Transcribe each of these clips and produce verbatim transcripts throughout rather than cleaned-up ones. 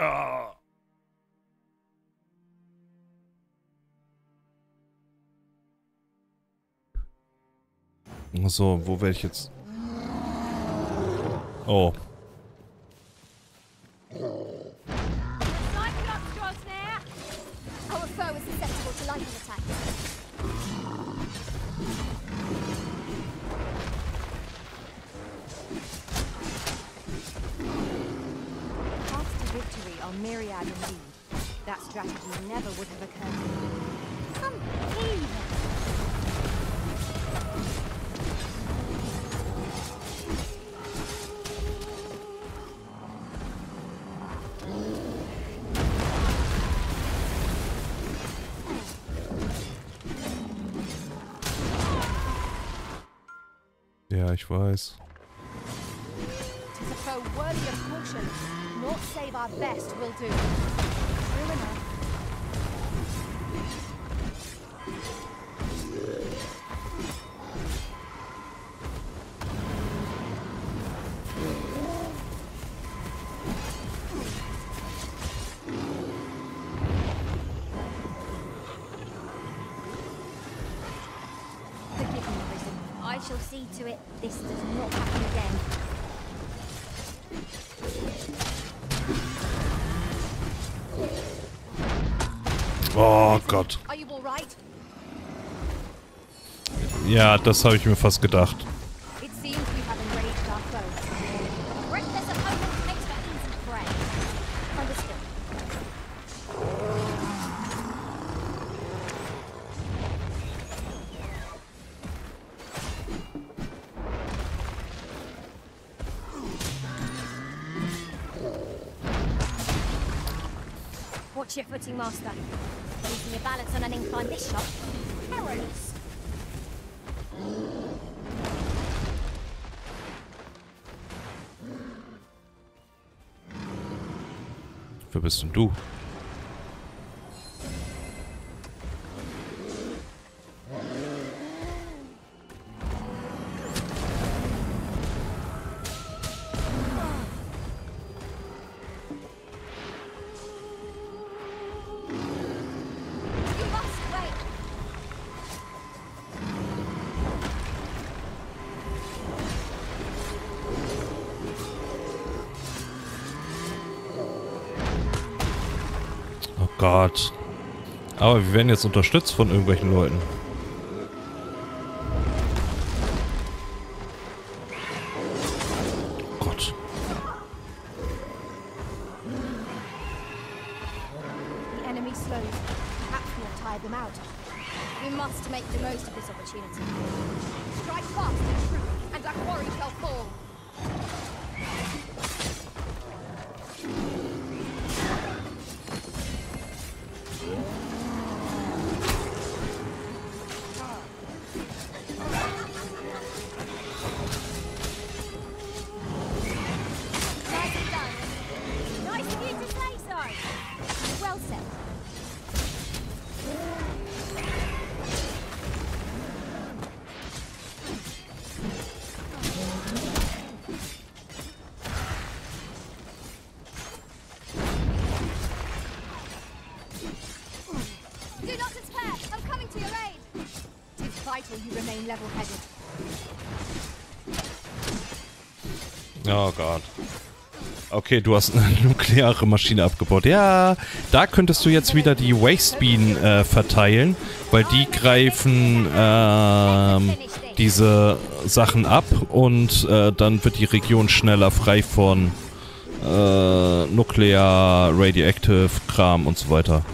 Ah. So, wo werde ich jetzt? Oh. Myriad indeed. That strategy never would have occurred. Come here. Ja, ich weiß. Not save our best will do. True enough. Forgive me, Risen. I shall see to it this does not happen again. Oh Gott. Ja, das habe ich mir fast gedacht. Watch your footing, Master. Losing your balance on an incline this shot. Perilous. Wer bist denn du? Gott. Aber wir werden jetzt unterstützt von irgendwelchen Leuten. Gott. The enemy slows. Perhaps we'll tire them out. We must make the most of this opportunity. Strike fast and true, and our quarry shall fall. Oh Gott. Okay, du hast eine nukleare Maschine abgebaut. Ja, da könntest du jetzt wieder die Wastebean äh, verteilen, weil die greifen ähm, diese Sachen ab und äh, dann wird die Region schneller frei von äh, Nuklear, Radioactive, Kram und so weiter.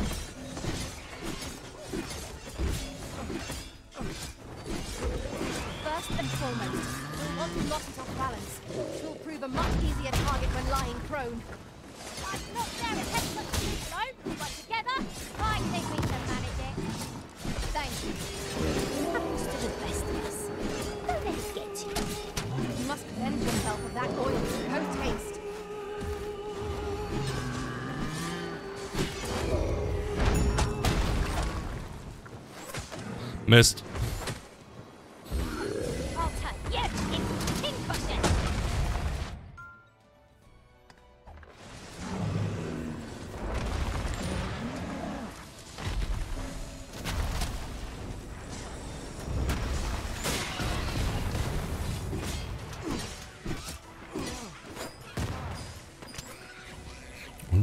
Mist.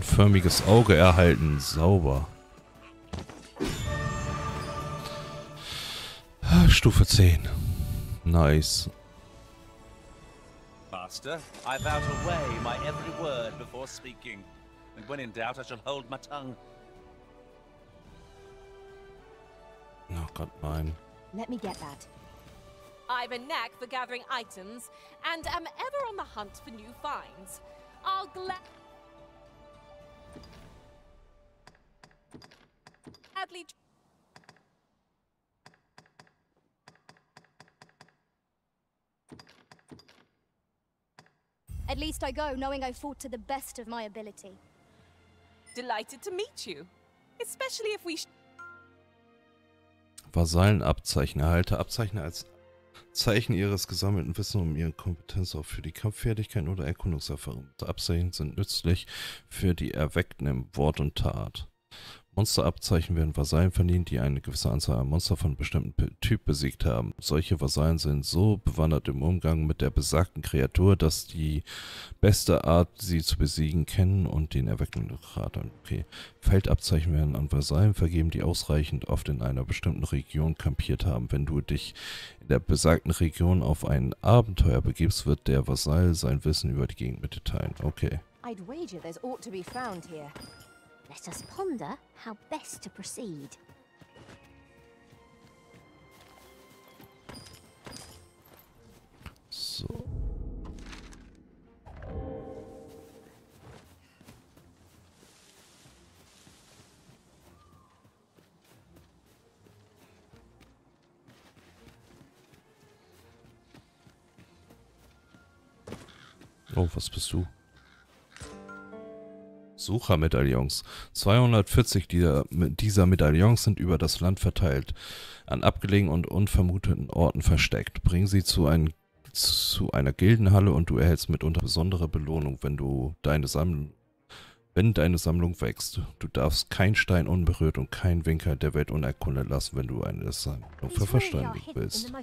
Konusförmiges Auge erhalten. Sauber. Stufe zehn. Nice. Master, I vow to weigh my every word before speaking. And when in doubt, I shall hold my tongue. Oh Gott, nein. Let me get that. I've a knack for gathering items and am ever on the hunt for new finds. I'll gladly. At least I go knowing I fought to the best of my ability. Delighted to meet you, especially if we. Vasallenabzeichen. Erhalte Abzeichen als Zeichen ihres gesammelten Wissens um ihre Kompetenz auch für die Kampffertigkeit oder Erkundungserfahrung. Abzeichen sind nützlich für die Erweckten im Wort und Tat. Monsterabzeichen werden Vasallen verliehen, die eine gewisse Anzahl an Monster von bestimmten Typ besiegt haben. Solche Vasallen sind so bewandert im Umgang mit der besagten Kreatur, dass die beste Art, sie zu besiegen, kennen und den Erweckungsgrad an. Okay. Feldabzeichen werden an Vasallen vergeben, die ausreichend oft in einer bestimmten Region kampiert haben. Wenn du dich in der besagten Region auf ein Abenteuer begibst, wird der Vasall sein Wissen über die Gegend mitteilen. Okay. I'd wager there's ought to be found here. Let us ponder how best to proceed. So. Oh, was bist du? Suchermedaillons. zweihundertvierzig dieser, dieser Medaillons sind über das Land verteilt, an abgelegenen und unvermuteten Orten versteckt. Bring sie zu, ein, zu einer Gildenhalle und du erhältst mitunter besondere Belohnung, wenn du deine Sammlung, wenn deine Sammlung wächst. Du darfst keinen Stein unberührt und keinen Winkel der Welt unerkundet lassen, wenn du eine Sammlung für verständig willst.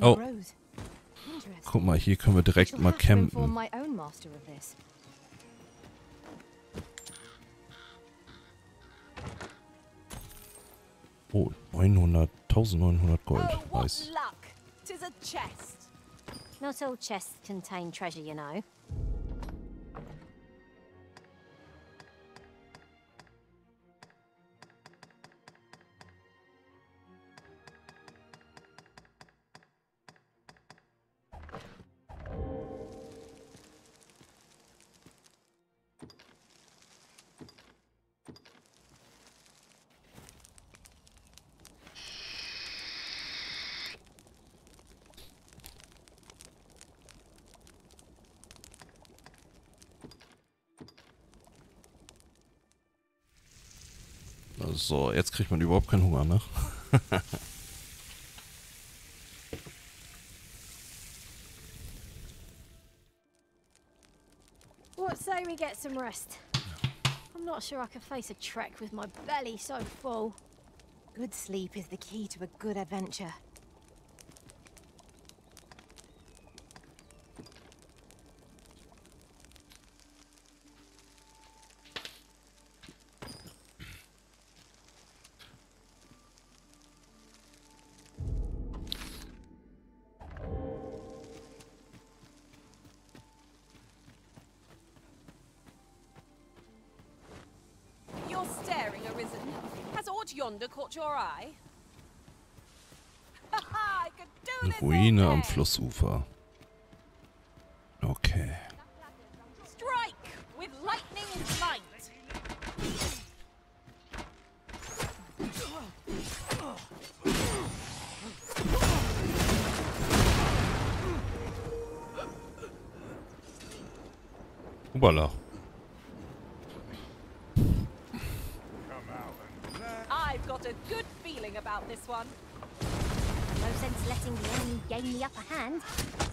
Oh. Guck mal, hier können wir direkt mal campen. Oh, neunhundert, neunzehnhundert Gold. Nice. Not all chests contain treasure, you know. So, jetzt kriegt man überhaupt keinen Hunger, ne? What say we get some rest? I'm not sure I can face a trek with my belly so full. Good sleep is the key to a good adventure. Caught your eye. I could do this. Ruine am Flussufer. Okay. Strike with lightning and might. Voilà. This one. No sense letting the enemy gain the upper hand.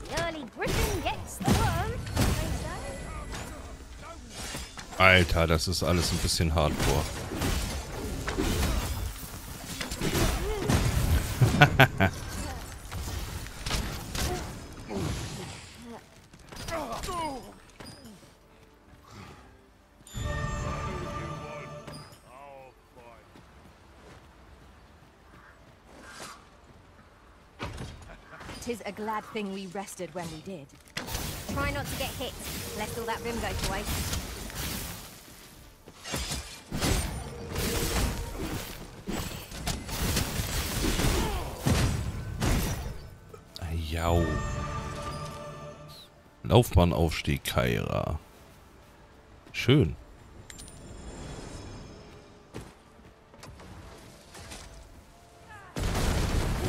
The early gripping gets the worm. Alter, das ist alles ein bisschen hardcore. 'Tis a glad thing we rested when we did. Try not to get hit, lest all that vim go to waste. Jau. Laufbahnaufstieg, Kaira. Schön.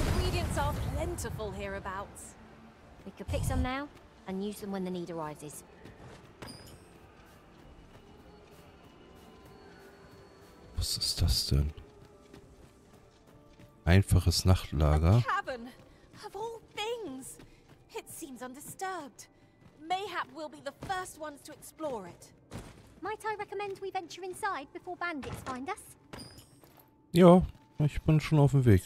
Ingredients are plentiful hereabouts. We could pick some now and use them when the need arises. Was ist das denn? Einfaches Nachtlager. Of all things, it seems undisturbed. Mayhap we'll be the first ones to explore it. Might I recommend we venture inside before bandits find us? Ja, ich bin schon auf dem Weg.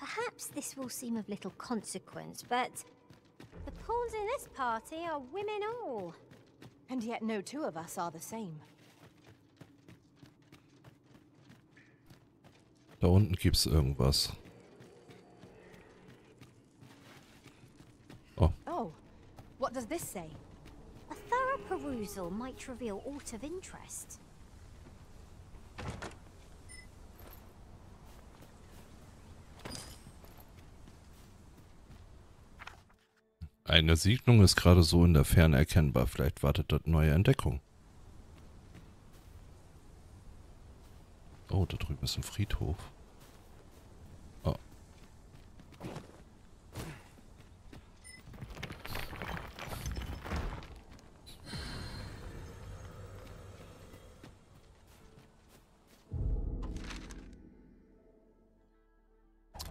Perhaps this will seem of little consequence, but the pawns in this party are women all. And yet no two of us are the same. Da unten gibt's irgendwas. Oh. Oh, what does this say? A thorough perusal might reveal aught of interest. Eine Siedlung ist gerade so in der Ferne erkennbar. Vielleicht wartet dort neue Entdeckung. Oh, da drüben ist ein Friedhof. Oh.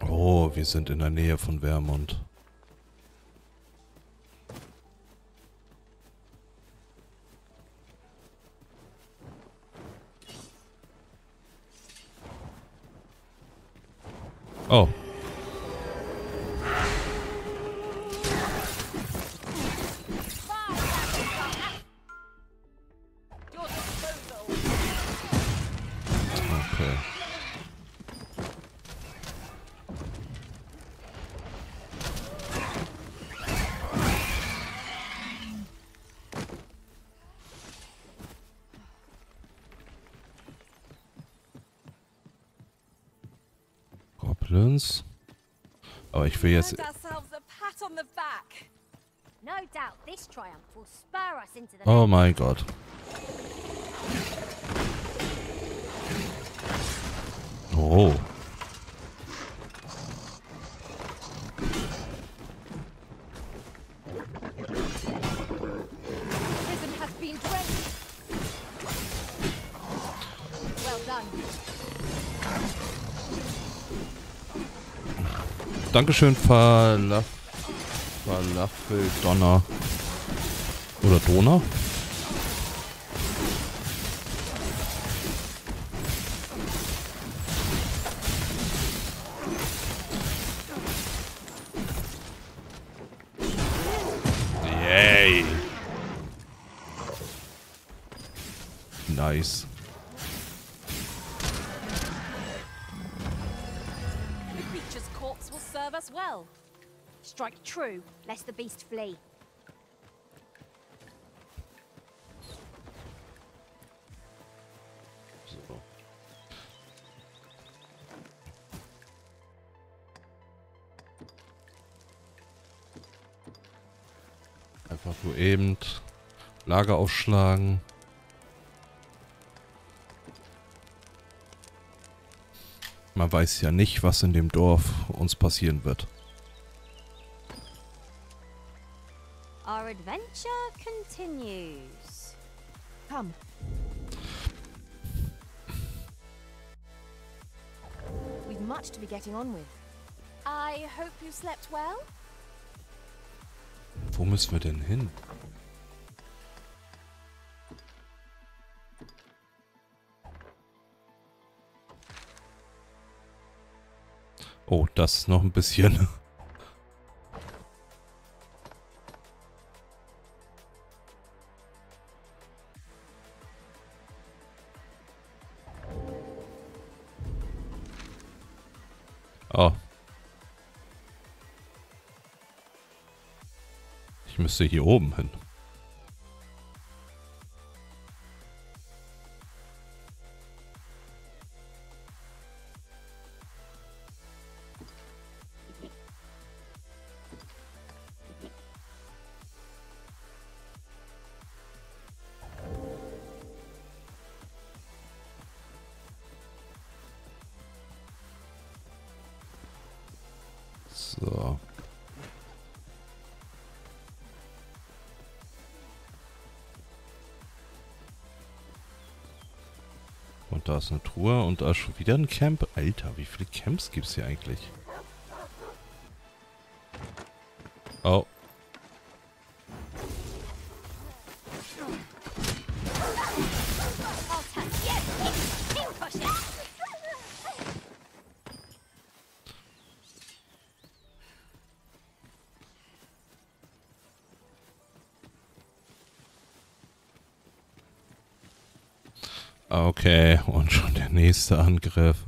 Oh, wir sind in der Nähe von Vermund. Oh. Okay. Aber ich will jetzt. Oh mein Gott. Oh. Dankeschön, Falaf Falafel Donner. Oder Donner? Yay! Nice. Well, strike true, lest the beast flee. So. Einfach nur eben Lager aufschlagen. Man weiß ja nicht, was in dem Dorf uns passieren wird. Our adventure continues. Come. We've much to be getting on with. I hope you slept well. Wo müssen wir denn hin? Oh, das ist noch ein bisschen. Oh. Ich müsste hier oben hin. So. Und da ist eine Truhe und da ist schon wieder ein Camp. Alter, wie viele Camps gibt es hier eigentlich? Oh. Okay, und schon der nächste Angriff.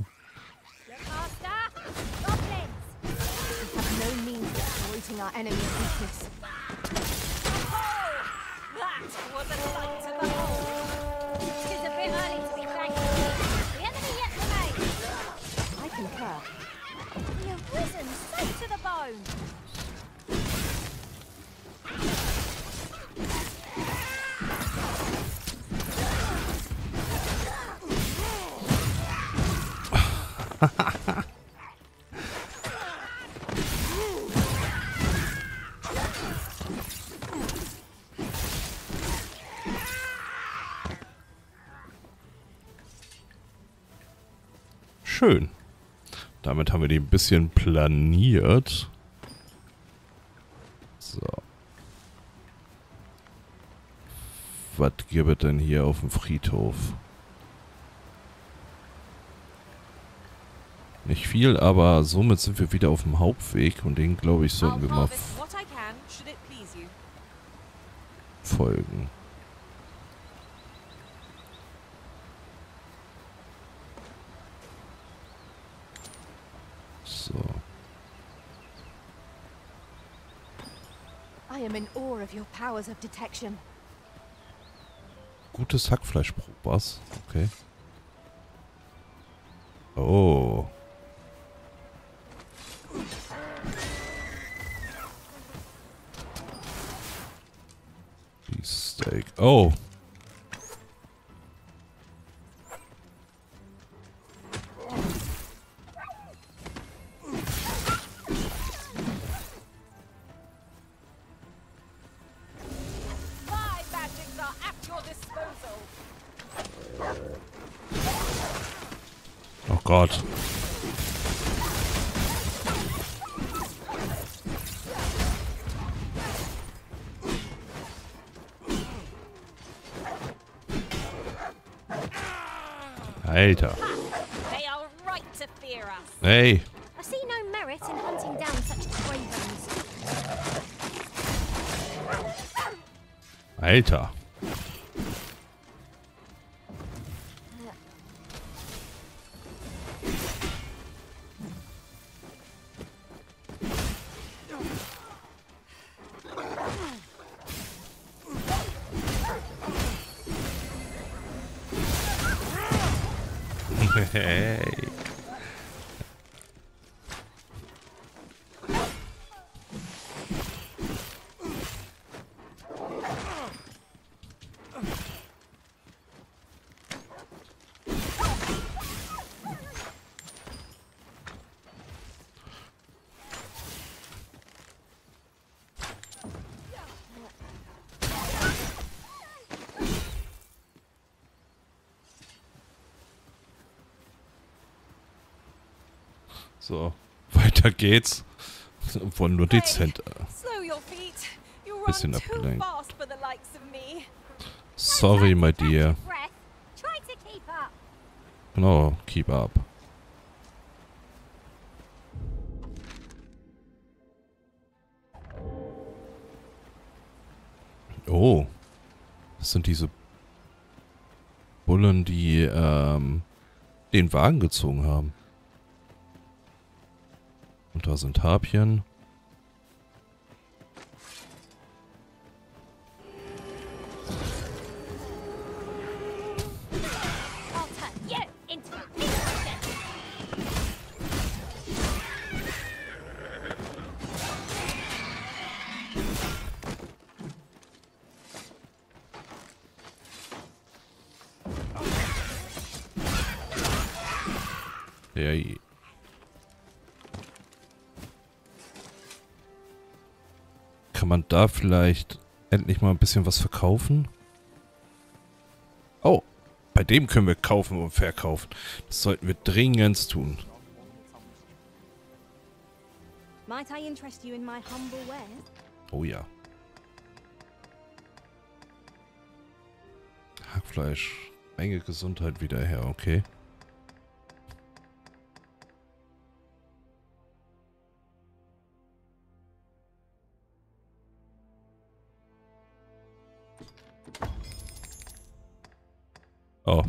Schön. Damit haben wir die ein bisschen planiert. So. Was gibt es denn hier auf dem Friedhof? Nicht viel, aber somit sind wir wieder auf dem Hauptweg und den, glaube ich, sollten wir mal folgen. Gutes Hackfleischprobas. Okay. Oh. Beefsteak. Oh. Gott. Alter. They are right to fear us. Hey. I see no merit in hunting down such cravens. Alter. Hey. So, weiter geht's. Von nur dezent. Bisschen abgelenkt. Sorry, my dear. Genau, keep up. Oh. Das sind diese Bullen, die ähm, den Wagen gezogen haben. Und da sind Harpien. Da vielleicht endlich mal ein bisschen was verkaufen. Oh, bei dem können wir kaufen und verkaufen. Das sollten wir dringend tun. Oh ja. Hackfleisch. Menge Gesundheit wieder her, okay. Oh.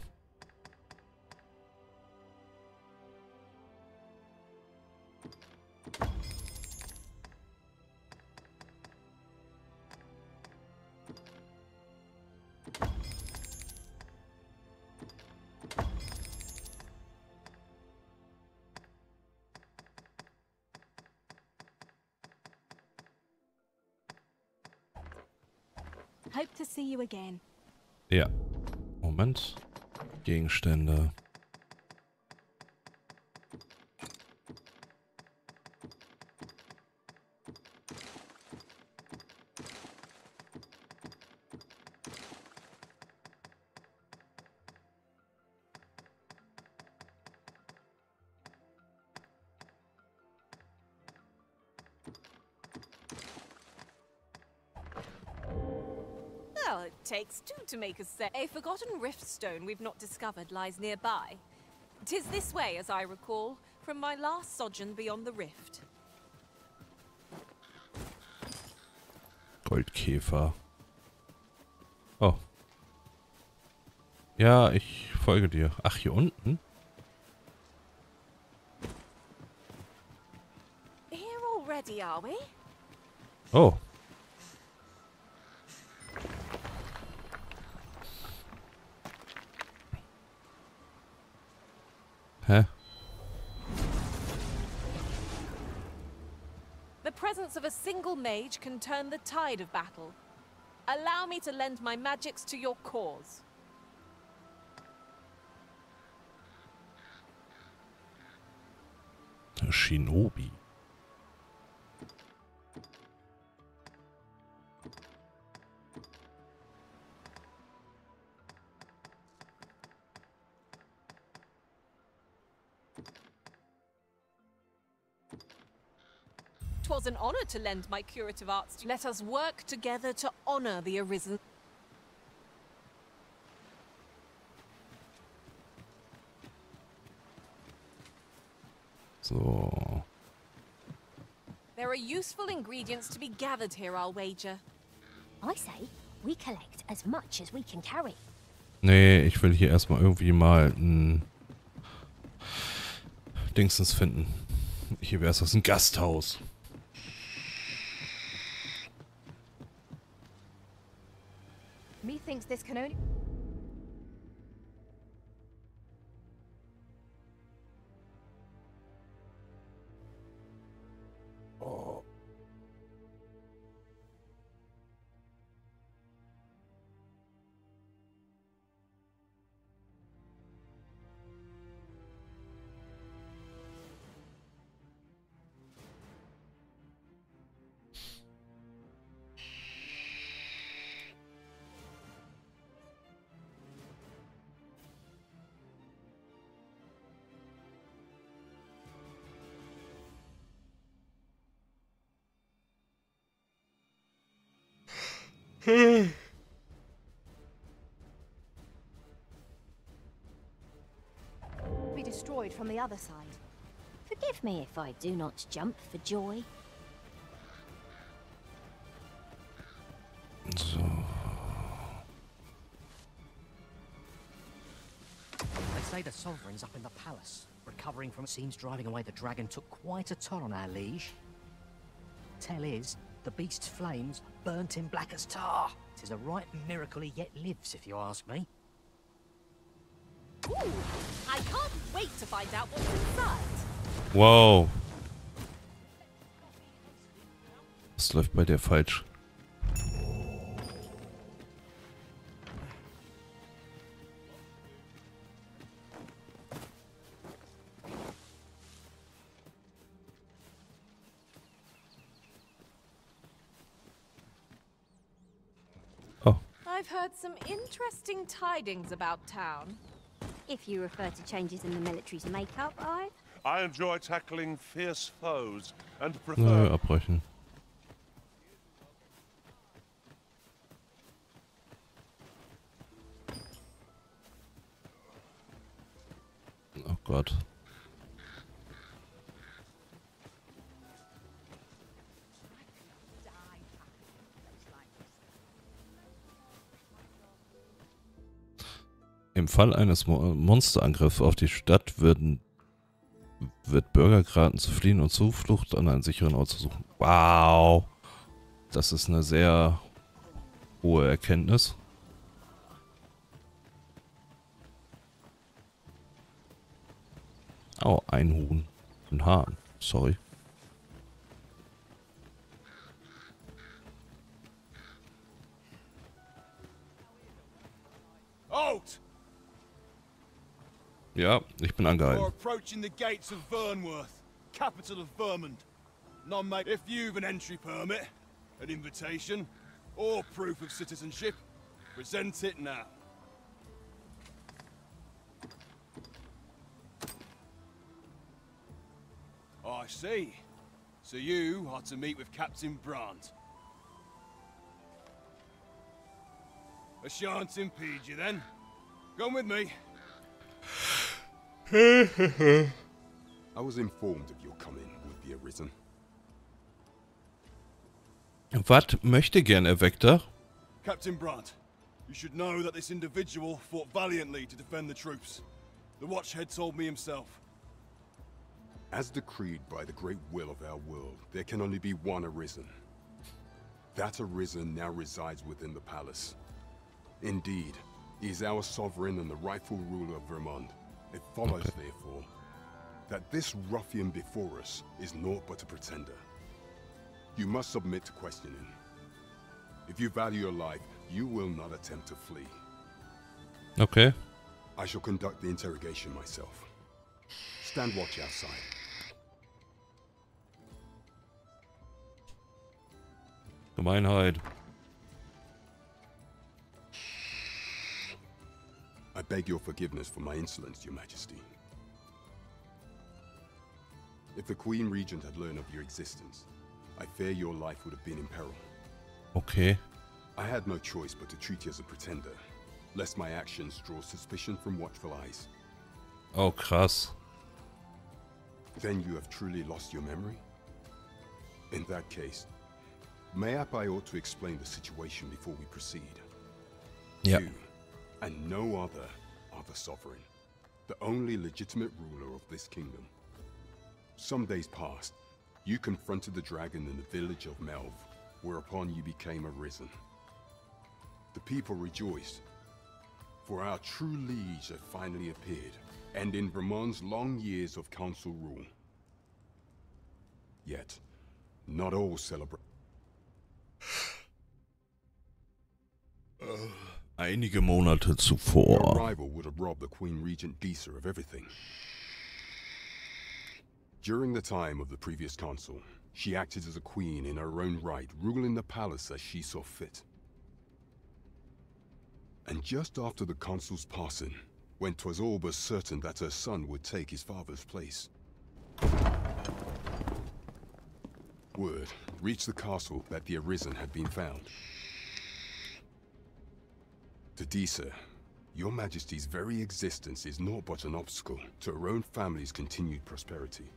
Hope to see you again. Ja. Moment. Gegenstände. Takes two to make us say. A forgotten rift stone we've not discovered lies nearby. 'Tis this way, as I recall, from my last sojourn beyond the rift. Goldkäfer. Oh. Ja, ich folge dir. Ach, hier unten? Here already, are we? Oh. Huh? The presence of a single mage can turn the tide of battle. Allow me to lend my magics to your cause. A shinobi. An honor to lend my curative arts to. Let us work together to honor the arisen. So. There are useful ingredients to be gathered here, I'll wager. I say we collect as much as we can carry. Nee, ich will hier erstmal irgendwie mal ein Dingsens finden. Hier wäre es aus dem Gasthaus. This can only... Oh. Hmm. Be destroyed from the other side. Forgive me if I do not jump for joy. So. They say the sovereign's up in the palace. Recovering from seems driving away the dragon took quite a toll on our liege. Tell is, the beast's flames burnt him black as tar. 'Tis a right miracle he yet lives, if you ask me. Ooh, I can't wait to find out what's inside. Wow. Das läuft bei dir falsch. I've heard some interesting tidings about town. If you refer to changes in the military's makeup, I... I enjoy tackling fierce foes and prefer... No, abbrechen. Oh Gott. Im Fall eines Mo Monsterangriffs auf die Stadt würden, wird Bürger geraten zu fliehen und Zuflucht an einen sicheren Ort zu suchen. Wow! Das ist eine sehr hohe Erkenntnis. Oh, ein Huhn. Ein Hahn. Sorry. Halt! Ja, ich bin angehalten. We're approaching the gates of Vernworth, capital of Vermund. None may, if you've an entry permit, an invitation, or proof of citizenship, present it now. I see. So you are to meet with Captain Brandt. I shan't impede you then. Come with me. I was informed of your coming would be arisen. What möchte gern Erweckter? Captain Brandt, you should know that this individual fought valiantly to defend the troops. The watchhead told me himself. As decreed by the great will of our world, there can only be one arisen. That arisen now resides within the palace. Indeed, he is our sovereign and the rightful ruler of Vermont. It follows, okay, therefore, that this ruffian before us is naught but a pretender. You must submit to questioning. If you value your life, you will not attempt to flee. Okay. I shall conduct the interrogation myself. Stand watch outside. Gemeinheit. I beg your forgiveness for my insolence, Your Majesty. If the Queen Regent had learned of your existence, I fear your life would have been in peril. Okay. I had no choice but to treat you as a pretender, lest my actions draw suspicion from watchful eyes. Oh, krass. Then you have truly lost your memory? In that case, mayhap I ought to explain the situation before we proceed. Yeah. And no other are the sovereign, the only legitimate ruler of this kingdom. Some days past, you confronted the dragon in the village of Melv, whereupon you became arisen. The people rejoiced, for our true liege had finally appeared, and in Vermund's long years of council rule. Yet, not all celebrate. uh. Einige Monate zuvor. Your arrival would have robbed the Queen Regent Disa of everything. During the time of the previous council, she acted as a queen in her own right, ruling the palace as she saw fit. And just after the council's passing, when 'twas all but certain that her son would take his father's place, word reached the castle that the Arisen had been found. To Disa, your Majesty's very existence is naught but an obstacle to her own family's continued prosperity.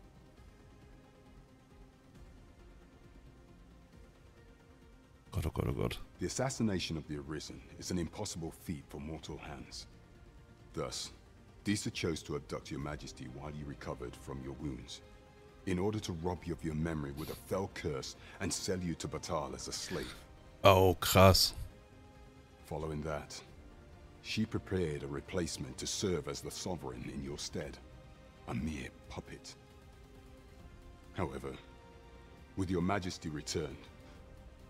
God, oh God, oh God. The assassination of the Arisen is an impossible feat for mortal hands. Thus, Disa chose to abduct your majesty while you recovered from your wounds, in order to rob you of your memory with a fell curse and sell you to Batal as a slave. Oh, krass. Following that, she prepared a replacement to serve as the sovereign in your stead, a mere puppet. However, with your majesty returned,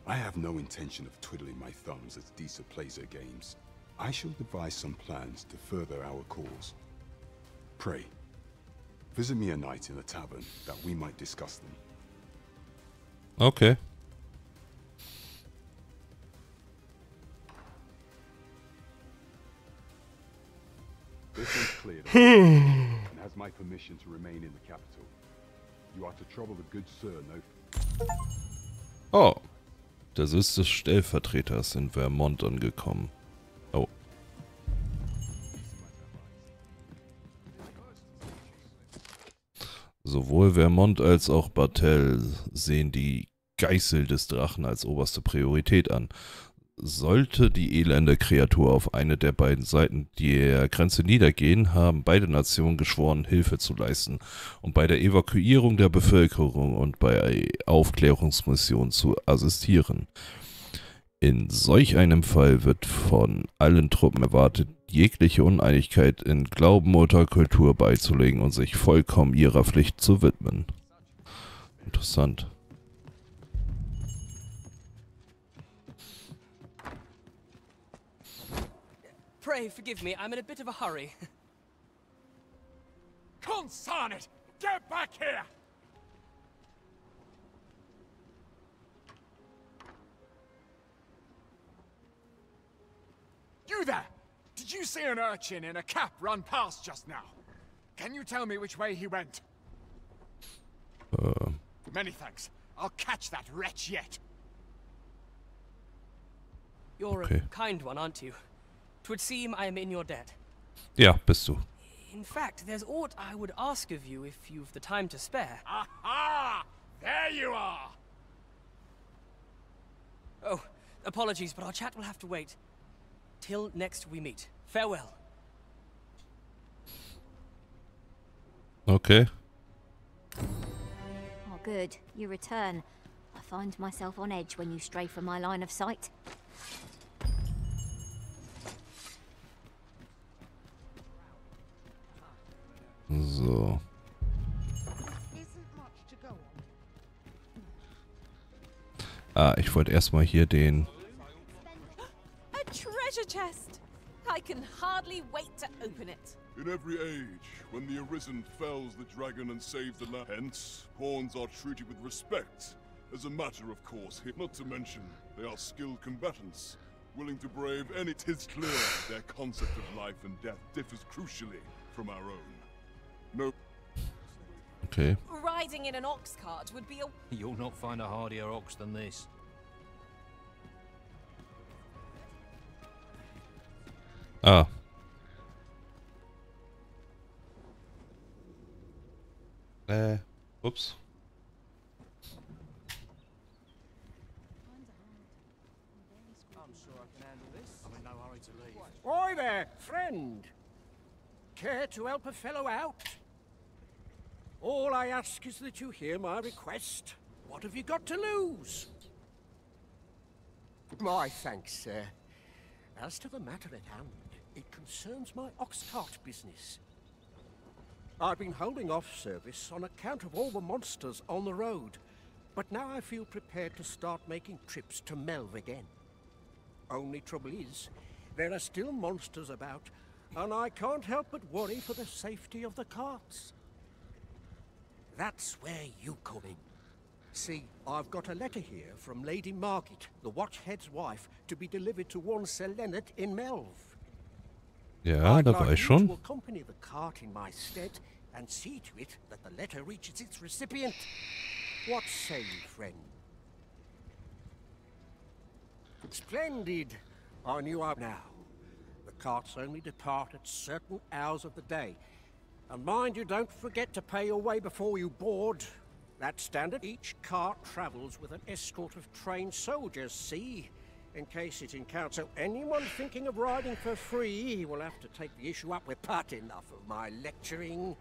I have no intention of twiddling my thumbs as Disa plays her games. I shall devise some plans to further our cause. Pray, visit me a night in a tavern that we might discuss them. Okay. This is cleared up and has my permission to remain in the capital. You are to trouble the good sir no. Oh, der Sitz des Stellvertreters in Vermont angekommen. Oh. Sowohl Vermont als auch Batal sehen die Geißel des Drachen als oberste Priorität an. Sollte die elende Kreatur auf eine der beiden Seiten der Grenze niedergehen, haben beide Nationen geschworen, Hilfe zu leisten und bei der Evakuierung der Bevölkerung und bei Aufklärungsmissionen zu assistieren. In solch einem Fall wird von allen Truppen erwartet, jegliche Uneinigkeit in Glauben oder Kultur beizulegen und sich vollkommen ihrer Pflicht zu widmen. Interessant. Pray forgive me, I'm in a bit of a hurry. Consarn it! Get back here! You there! Did you see an urchin in a cap run past just now? Can you tell me which way he went? Uh. Many thanks. I'll catch that wretch yet. You're okay. A kind one, aren't you? Would seem I am in your debt. Yeah, bist du. In fact, there's aught I would ask of you if you've the time to spare. Aha! There you are! Oh, apologies, but our chat will have to wait. Till next we meet. Farewell. Okay. Oh, good. You return. I find myself on edge when you stray from my line of sight. So. Ah, ich wollte erstmal hier den. A treasure chest. I can hardly wait to open it. In every age, when the Arisen fells the dragon and saves the land, hence horns are treated with respect as a matter of course. Not to mention, they are skilled combatants, willing to brave any. It is clear their concept of life and death differs crucially from our own. No. Okay. Riding in an ox cart would be a. You'll not find a hardier ox than this. Ah. Äh. Ups. I'm sure I can handle this. I'm in no hurry to leave. Oi there, friend. Care to help a fellow out? All I ask is that you hear my request. What have you got to lose? My thanks, sir. As to the matter at hand, it concerns my ox cart business. I've been holding off service on account of all the monsters on the road, but now I feel prepared to start making trips to Melv again. Only trouble is, there are still monsters about, and I can't help but worry for the safety of the carts. That's where you come in. See, I've got a letter here from Lady Margit, the Watchhead's wife, to be delivered to one Sir Lennet in Melv. Yeah, da war ich schon. I will accompany the cart in my stead and see to it that the letter reaches its recipient. What say you, friend? Splendid. I knew I now. Carts only depart at certain hours of the day. And mind you, don't forget to pay your way before you board. That's standard. Each cart travels with an escort of trained soldiers, see? In case it encounters anyone thinking of riding for free, he will have to take the issue up with Pat. Enough of my lecturing.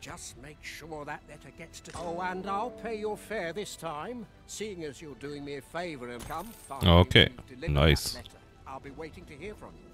Just make sure that letter gets to... Oh, and I'll pay your fare this time, seeing as you're doing me a favor and come. Okay, nice. I'll be waiting to hear from you.